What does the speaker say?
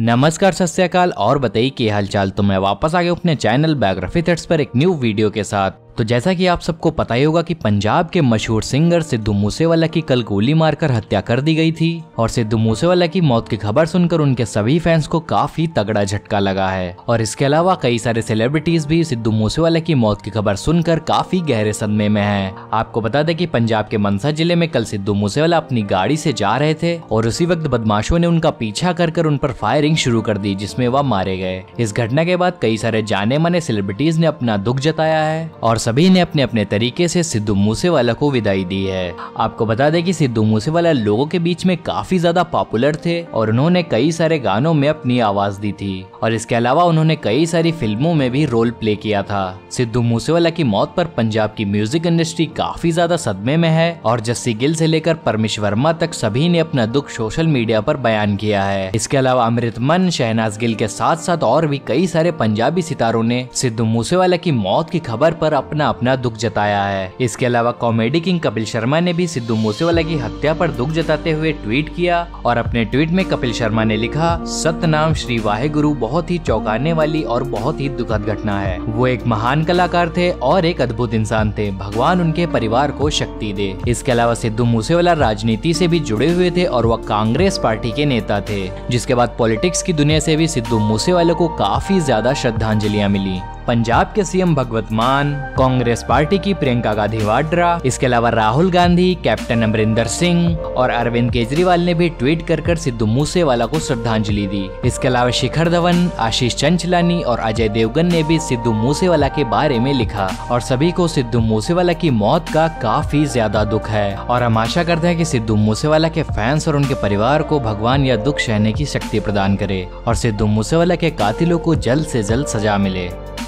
नमस्कार सत श्री अकाल और बताइए कि हालचाल। तो मैं वापस आ गया अपने चैनल बायोग्राफी थ्रेड्स पर एक न्यू वीडियो के साथ। तो जैसा कि आप सबको पता ही होगा कि पंजाब के मशहूर सिंगर सिद्धू मूसेवाला की कल गोली मारकर हत्या कर दी गई थी और सिद्धू मूसेवाला की मौत की खबर सुनकर उनके सभी फैंस को काफी तगड़ा झटका लगा है। और इसके अलावा कई सारे सेलिब्रिटीज भी सिद्धू मूसेवाला की मौत की खबर सुनकर काफी गहरे सदमे में हैं। आपको बता दें कि पंजाब के मनसा जिले में कल सिद्धू मूसेवाला अपनी गाड़ी से जा रहे थे और उसी वक्त बदमाशों ने उनका पीछा कर उन पर फायरिंग शुरू कर दी, जिसमें वह मारे गए। इस घटना के बाद कई सारे जाने माने सेलिब्रिटीज ने अपना दुख जताया है और सभी ने अपने अपने तरीके से सिद्धू मूसेवाला को विदाई दी है। आपको बता दें कि सिद्धू मूसेवाला लोगों के बीच में काफी ज्यादा पॉपुलर थे और उन्होंने कई सारे गानों में अपनी आवाज दी थी और इसके अलावा उन्होंने कई सारी फिल्मों में भी रोल प्ले किया था। सिद्धू मूसेवाला की मौत पर पंजाब की म्यूजिक इंडस्ट्री काफी ज्यादा सदमे में है और जस्सी गिल से लेकर परमेश वर्मा तक सभी ने अपना दुख सोशल मीडिया पर बयान किया है। इसके अलावा अमृत मन, शहनाज गिल के साथ साथ और भी कई सारे पंजाबी सितारों ने सिद्धू मूसेवाला की मौत की खबर पर अपना अपना दुख जताया है। इसके अलावा कॉमेडी किंग कपिल शर्मा ने भी सिद्धू मूसेवाला की हत्या पर दुख जताते हुए ट्वीट किया और अपने ट्वीट में कपिल शर्मा ने लिखा, सतनाम श्री वाहेगुरु, बहुत ही चौंकाने वाली और बहुत ही दुखद घटना है। वो एक महान कलाकार थे और एक अद्भुत इंसान थे, भगवान उनके परिवार को शक्ति दे। इसके अलावा सिद्धू मूसेवाला राजनीति से भी जुड़े हुए थे और वह कांग्रेस पार्टी के नेता थे, जिसके बाद पॉलिटिक्स की दुनिया से भी सिद्धू मूसेवाला को काफी ज्यादा श्रद्धांजलियां मिली। पंजाब के सीएम भगवंत मान, कांग्रेस पार्टी की प्रियंका गांधी वाड्रा, इसके अलावा राहुल गांधी, कैप्टन अमरिंदर सिंह और अरविंद केजरीवाल ने भी ट्वीट कर सिद्धू मूसेवाला को श्रद्धांजलि दी। इसके अलावा शिखर धवन, आशीष चंचलानी और अजय देवगन ने भी सिद्धू मूसेवाला के बारे में लिखा और सभी को सिद्धू मूसेवाला की मौत का काफी ज्यादा दुख है और हम आशा करते हैं कि सिद्धू मूसेवाला के फैंस और उनके परिवार को भगवान यह दुख सहने की शक्ति प्रदान करे और सिद्धू मूसेवाला के कातिलों को जल्द से जल्द सजा मिले।